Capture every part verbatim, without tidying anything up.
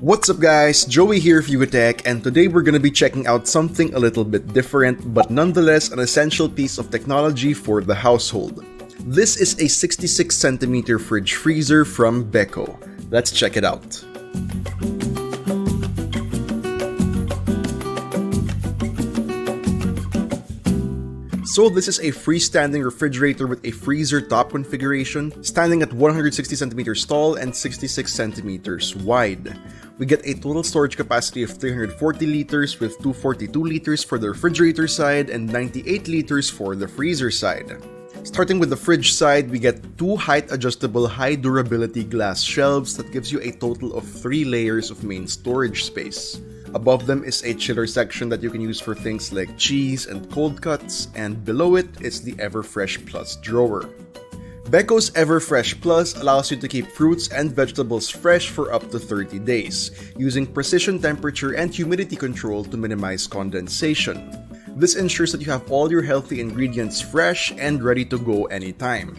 What's up guys, Joey here for YugaTech, and today we're gonna be checking out something a little bit different, but nonetheless an essential piece of technology for the household. This is a sixty-six centimeter fridge freezer from Beko. Let's check it out. So this is a freestanding refrigerator with a freezer top configuration, standing at one hundred sixty centimeters tall and sixty-six centimeters wide. We get a total storage capacity of three hundred forty liters with two hundred forty-two liters for the refrigerator side and ninety-eight liters for the freezer side. Starting with the fridge side, we get two height-adjustable high-durability glass shelves that gives you a total of three layers of main storage space. Above them is a chiller section that you can use for things like cheese and cold cuts, and below it is the EverFresh+ drawer. Beko's EverFresh+ allows you to keep fruits and vegetables fresh for up to thirty days, using precision temperature and humidity control to minimize condensation. This ensures that you have all your healthy ingredients fresh and ready to go anytime.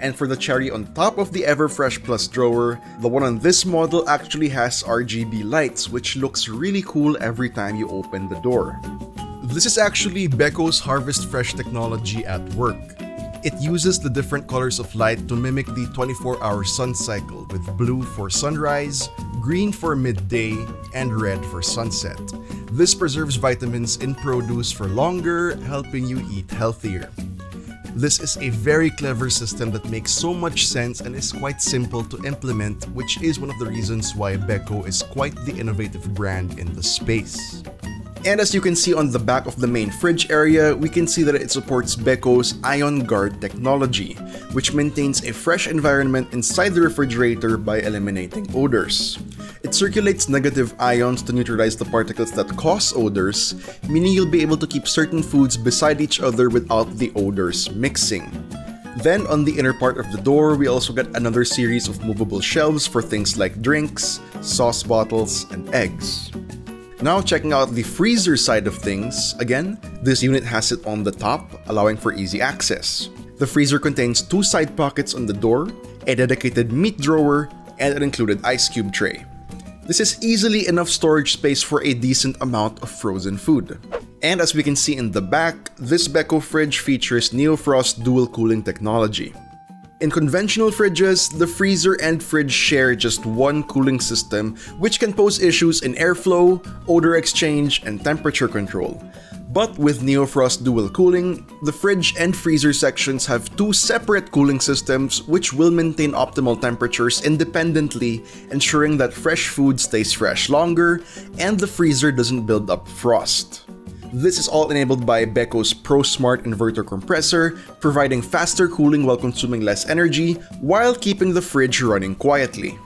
And for the cherry on top of the EverFresh+ drawer, the one on this model actually has R G B lights, which looks really cool every time you open the door. This is actually Beko's HarvestFresh technology at work. It uses the different colors of light to mimic the twenty-four hour sun cycle, with blue for sunrise, green for midday, and red for sunset. This preserves vitamins in produce for longer, helping you eat healthier. This is a very clever system that makes so much sense and is quite simple to implement, which is one of the reasons why Beko is quite the innovative brand in the space. And as you can see on the back of the main fridge area, we can see that it supports Beko's Ion Guard technology, which maintains a fresh environment inside the refrigerator by eliminating odors. It circulates negative ions to neutralize the particles that cause odors, meaning you'll be able to keep certain foods beside each other without the odors mixing. Then on the inner part of the door, we also get another series of movable shelves for things like drinks, sauce bottles, and eggs. Now checking out the freezer side of things, again, this unit has it on the top, allowing for easy access. The freezer contains two side pockets on the door, a dedicated meat drawer, and an included ice cube tray. This is easily enough storage space for a decent amount of frozen food. And as we can see in the back, this Beko fridge features NeoFrost dual cooling technology. In conventional fridges, the freezer and fridge share just one cooling system, which can pose issues in airflow, odor exchange, and temperature control. But with NeoFrost dual cooling, the fridge and freezer sections have two separate cooling systems which will maintain optimal temperatures independently, ensuring that fresh food stays fresh longer and the freezer doesn't build up frost. This is all enabled by Beko's ProSmart Inverter Compressor, providing faster cooling while consuming less energy while keeping the fridge running quietly.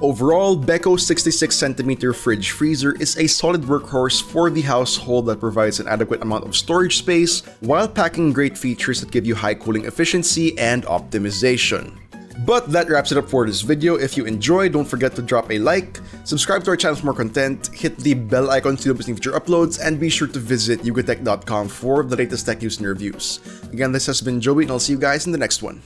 Overall, Beko's sixty-six centimeter fridge freezer is a solid workhorse for the household that provides an adequate amount of storage space while packing great features that give you high cooling efficiency and optimization. But that wraps it up for this video. If you enjoyed, don't forget to drop a like, subscribe to our channel for more content, hit the bell icon to notice future uploads, and be sure to visit yugatech dot com for the latest tech news and reviews. Again, this has been Joey, and I'll see you guys in the next one.